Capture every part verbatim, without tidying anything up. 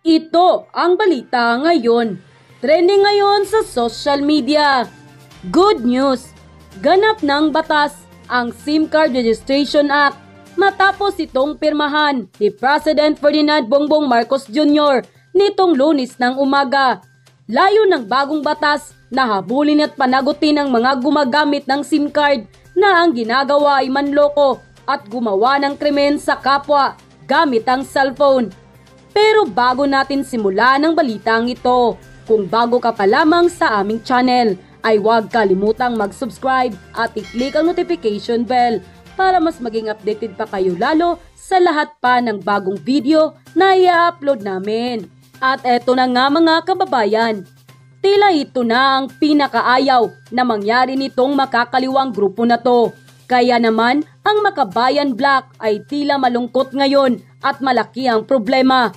Ito ang balita ngayon. Trending ngayon sa social media. Good news! Ganap ng batas ang SIM Card Registration Act matapos itong pirmahan ni President Ferdinand Bongbong Marcos Junior nitong Lunes ng umaga. Layo ng bagong batas na habulin at panagutin ang mga gumagamit ng SIM card na ang ginagawa ay manloko at gumawa ng krimen sa kapwa gamit ang cellphone. Pero bago natin simulan ang balitang ito, kung bago ka pa lamang sa aming channel, ay huwag kalimutang mag-subscribe at i-click ang notification bell para mas maging updated pa kayo lalo sa lahat pa ng bagong video na i-upload namin. At eto na nga mga kababayan, tila ito na ang pinakaayaw na mangyari nitong makakaliwang grupo na to. Kaya naman ang Makabayan Bloc ay tila malungkot ngayon at malaki ang problema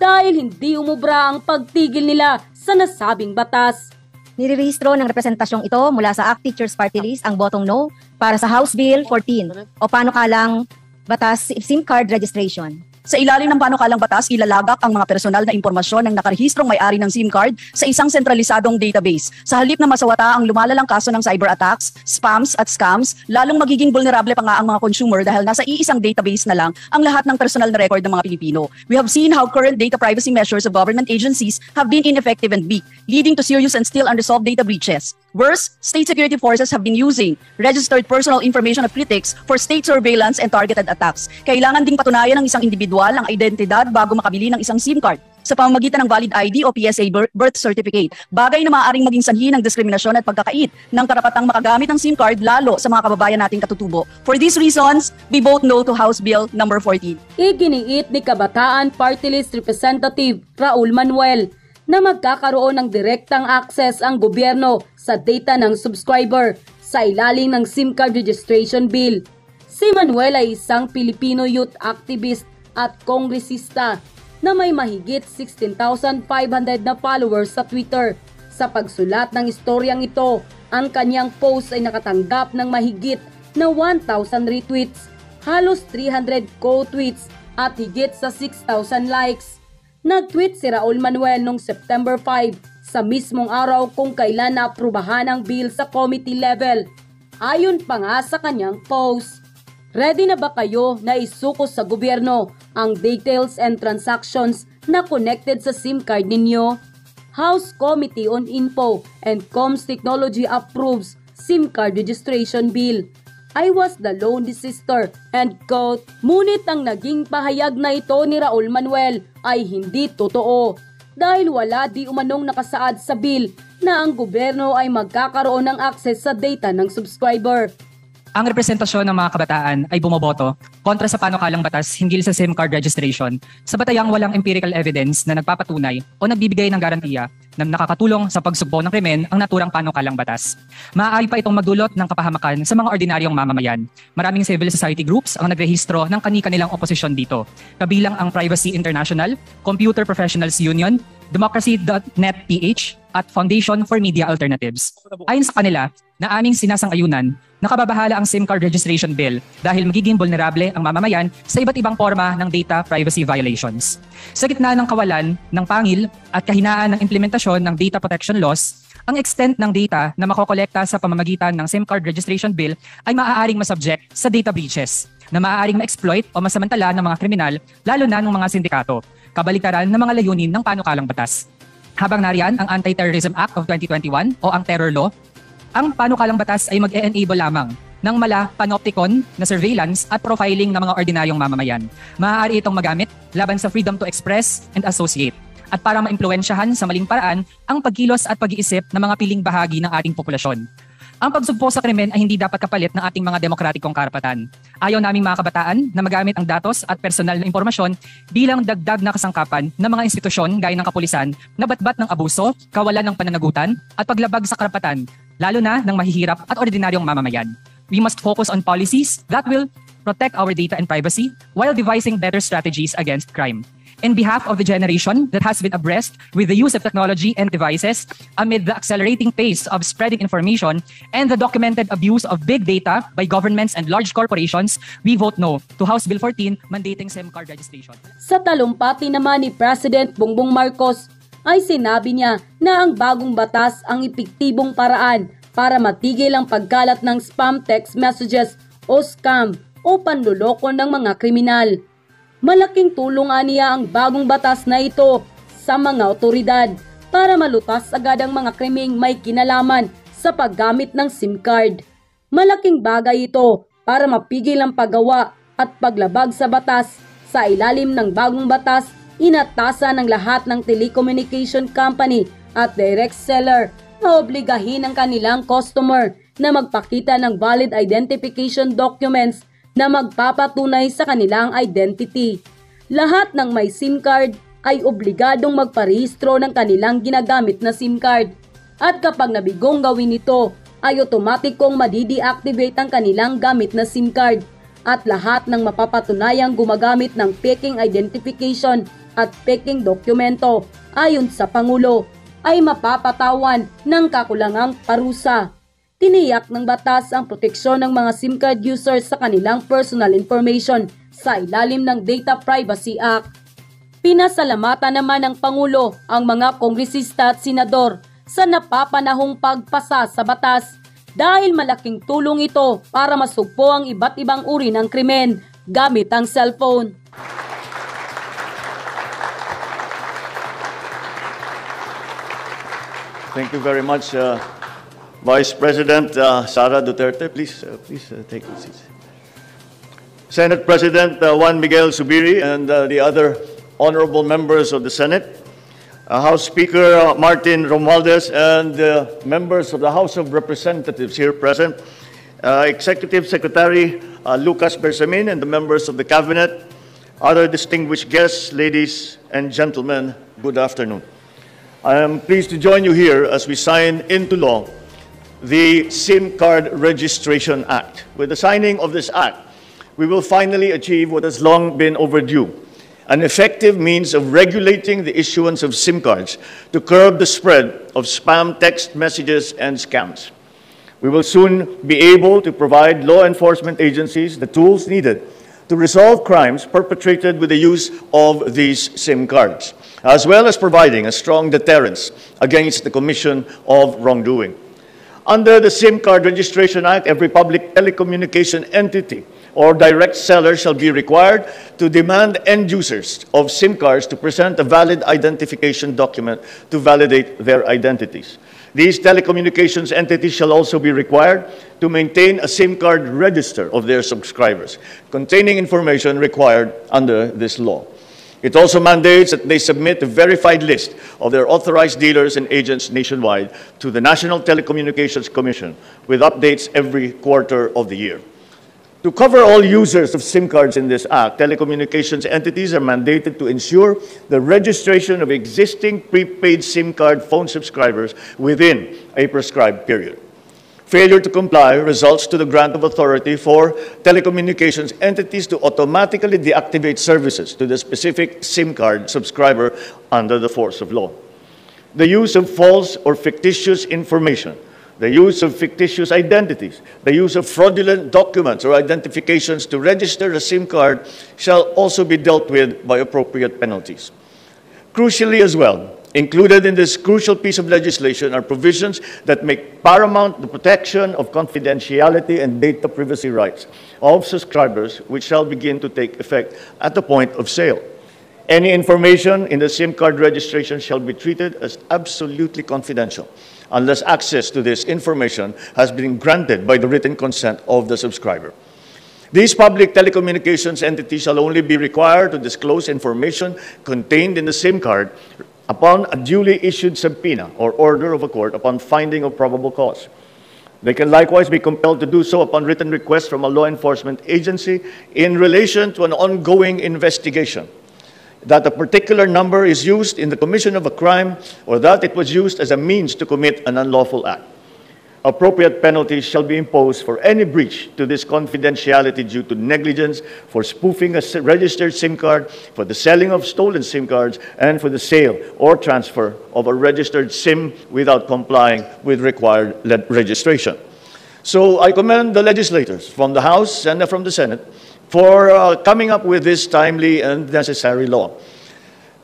dahil hindi umubra ang pagtigil nila sa nasabing batas. Nirerehistro ng representasyong ito mula sa Act Teachers Party list ang botong no para sa House Bill fourteen o panukalang batas SIM Card Registration. Sa ilalim ng panukalang batas, ilalagak ang mga personal na impormasyon ng nakarehistrong may-ari ng SIM card sa isang sentralisadong database. Sa halip na masawata ang lumalalang kaso ng cyber attacks, spams at scams, lalong magiging vulnerable pa nga ang mga consumer dahil nasa iisang database na lang ang lahat ng personal na record ng mga Pilipino. We have seen how current data privacy measures of government agencies have been ineffective and weak, leading to serious and still unresolved data breaches. Worse, state security forces have been using registered personal information of critics for state surveillance and targeted attacks. Kailangan ding patunayan ng isang individual ang identidad bago makabili ng isang SIM card sa pamamagitan ng valid I D o P S A birth certificate, bagay na maaaring maging sanhi ng diskriminasyon at pagkakait ng karapatang makagamit ng SIM card lalo sa mga kababayan nating katutubo. For these reasons, we vote no to House Bill number fourteen. Iginiit ni Kabataan Party list Representative Raul Manuel na magkakaroon ng direktang access ang gobyerno sa data ng subscriber sa ilalim ng SIM card registration bill. Si Manuel ay isang Filipino youth activist at kongresista na may mahigit sixteen thousand five hundred na followers sa Twitter. Sa pagsulat ng istoryang ito, ang kanyang post ay nakatanggap ng mahigit na one thousand retweets, halos three hundred co-tweets at higit sa six thousand likes. Nag-tweet si Raul Manuel noong September fifth sa mismong araw kung kailan naaprubahan ang bill sa committee level. Ayon pa nga sa kanyang post, ready na ba kayo na isuko sa gobyerno ang details and transactions na connected sa SIM card ninyo? House Committee on Info and Comms Technology approves SIM card registration bill. I was the lone dissenter and quote. Ngunit ang naging pahayag na ito ni Raul Manuel ay hindi totoo dahil wala di umanong nakasaad sa bill na ang gobyerno ay magkakaroon ng access sa data ng subscriber. Ang representasyon ng mga kabataan ay bumoboto kontra sa panukalang batas hinggil sa SIM card registration sa batayang walang empirical evidence na nagpapatunay o nagbibigay ng garantiya na nakakatulong sa pagsugpo ng krimen ang naturang panukalang batas. Maaari pa itong magdulot ng kapahamakan sa mga ordinaryong mamamayan. Maraming civil society groups ang nagrehistro ng kani-kanilang oposisyon dito, kabilang ang Privacy International, Computer Professionals Union, Democracy dot net dot p h at Foundation for Media Alternatives. Ayon sa kanila, na aming sinasang-ayunan, nakababahala ang SIM card registration bill dahil magiging vulnerable ang mamamayan sa iba't ibang forma ng data privacy violations. Sa gitna ng kawalan ng pangil at kahinaan ng implementasyon ng data protection laws, ang extent ng data na makokolekta sa pamamagitan ng SIM card registration bill ay maaaring masubject sa data breaches na maaaring ma-exploit o masamantala ng mga kriminal, lalo na ng mga sindikato, kabaligtaran ng mga layunin ng panukalang batas. Habang nariyan ang Anti-Terrorism Act of twenty twenty-one o ang Terror Law, ang panukalang batas ay mag-e-enable lamang ng mala panopticon na surveillance at profiling ng mga ordinaryong mamamayan. Maaari itong magamit laban sa freedom to express and associate at para maimpluwensyahan sa maling paraan ang pagkilos at pag-iisip ng mga piling bahagi ng ating populasyon. Ang pagsugpo sa krimen ay hindi dapat kapalit ng ating mga demokratikong karapatan. Ayaw naming mga kabataan na magamit ang datos at personal na impormasyon bilang dagdag na kasangkapan ng mga institusyon gaya ng kapulisan na batbat ng abuso, kawalan ng pananagutan at paglabag sa karapatan, lalo na ng mahihirap at ordinaryong mamamayan. We must focus on policies that will protect our data and privacy while devising better strategies against crime. in behalf of the generation that has been abreast with the use of technology and devices amid the accelerating pace of spreading information and the documented abuse of big data by governments and large corporations, we vote no to House Bill fourteen mandating SIM card registration. Sa talumpati naman ni President Bongbong Marcos ay sinabi niya na ang bagong batas ang epektibong paraan para matigil ang pagkalat ng spam text messages o scam o panluloko ng mga kriminal. Malaking tulong niya ang bagong batas na ito sa mga otoridad para malutas agad ang mga krimeng may kinalaman sa paggamit ng SIM card. Malaking bagay ito para mapigil ang paggawa at paglabag sa batas. Sa ilalim ng bagong batas, inatasan ng lahat ng telecommunication company at direct seller na obligahin ang kanilang customer na magpakita ng valid identification documents na magpapatunay sa kanilang identity. Lahat ng may SIM card ay obligadong magparehistro ng kanilang ginagamit na SIM card. At kapag nabigong gawin ito, ay otomatikong madideactivate ang kanilang gamit na SIM card. At lahat ng mapapatunayang gumagamit ng faking identification at faking dokumento ayon sa Pangulo ay mapapatawan ng kakulangang parusa. Tiniyak ng batas ang proteksyon ng mga SIM card users sa kanilang personal information sa ilalim ng Data Privacy Act. Pinasalamatan naman ng Pangulo ang mga kongresista at senador sa napapanahong pagpasa sa batas dahil malaking tulong ito para masugpo ang iba't ibang uri ng krimen gamit ang cellphone. Thank you very much, uh... Vice President uh, Sara Duterte, please, uh, please uh, take the seat. Senate President uh, Juan Miguel Zubiri and uh, the other honorable members of the Senate, uh, House Speaker uh, Martin Romualdez and uh, members of the House of Representatives here present, uh, Executive Secretary uh, Lucas Bersamin and the members of the Cabinet, other distinguished guests, ladies and gentlemen, good afternoon. I am pleased to join you here as we sign into law the SIM Card Registration Act. With the signing of this act, we will finally achieve what has long been overdue, an effective means of regulating the issuance of SIM cards to curb the spread of spam text messages and scams. We will soon be able to provide law enforcement agencies the tools needed to resolve crimes perpetrated with the use of these SIM cards, as well as providing a strong deterrence against the commission of wrongdoing. Under the SIM Card Registration Act, every public telecommunication entity or direct seller shall be required to demand end users of SIM cards to present a valid identification document to validate their identities. These telecommunications entities shall also be required to maintain a SIM card register of their subscribers, containing information required under this law. It also mandates that they submit a verified list of their authorized dealers and agents nationwide to the National Telecommunications Commission with updates every quarter of the year. To cover all users of SIM cards in this Act, telecommunications entities are mandated to ensure the registration of existing prepaid SIM card phone subscribers within a prescribed period. Failure to comply results to the grant of authority for telecommunications entities to automatically deactivate services to the specific SIM card subscriber under the force of law. The use of false or fictitious information, the use of fictitious identities, the use of fraudulent documents or identifications to register a SIM card shall also be dealt with by appropriate penalties. Crucially as well, included in this crucial piece of legislation are provisions that make paramount the protection of confidentiality and data privacy rights of subscribers, which shall begin to take effect at the point of sale. Any information in the SIM card registration shall be treated as absolutely confidential unless access to this information has been granted by the written consent of the subscriber. These public telecommunications entities shall only be required to disclose information contained in the SIM card upon a duly issued subpoena or order of a court upon finding of probable cause. They can likewise be compelled to do so upon written request from a law enforcement agency in relation to an ongoing investigation, that a particular number is used in the commission of a crime or that it was used as a means to commit an unlawful act. appropriate penalties shall be imposed for any breach to this confidentiality due to negligence, for spoofing a registered SIM card, for the selling of stolen SIM cards, and for the sale or transfer of a registered SIM without complying with required registration. So I commend the legislators from the House and from the Senate for uh, coming up with this timely and necessary law.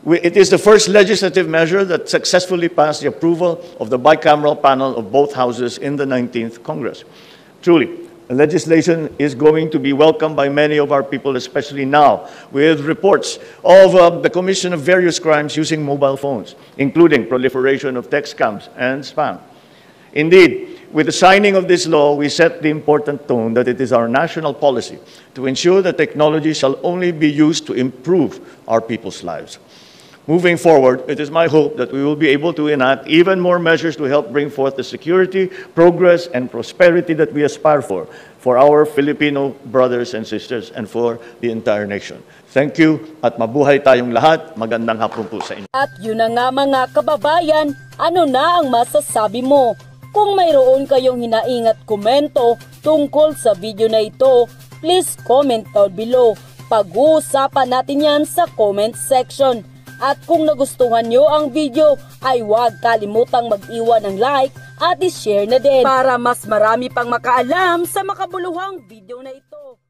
We, it is the first legislative measure that successfully passed the approval of the bicameral panel of both houses in the nineteenth Congress. Truly, the legislation is going to be welcomed by many of our people, especially now, with reports of uh, the commission of various crimes using mobile phones, including proliferation of text scams and spam. Indeed, with the signing of this law, we set the important tone that it is our national policy to ensure that technology shall only be used to improve our people's lives. Moving forward, it is my hope that we will be able to enact even more measures to help bring forth the security, progress, and prosperity that we aspire for, for our Filipino brothers and sisters, and for the entire nation. Thank you, at mabuhay tayong lahat. Magandang hapon po sa inyo. At yun na nga mga kababayan, ano na ang masasabi mo? Kung mayroon kayong hinaing at komento tungkol sa video na ito, please comment down below. Pag-uusapan natin yan sa comment section. At kung nagustuhan nyo ang video, ay huwag kalimutang mag-iwan ng like at i-share na din para mas marami pang makaalam sa makabuluhang video na ito.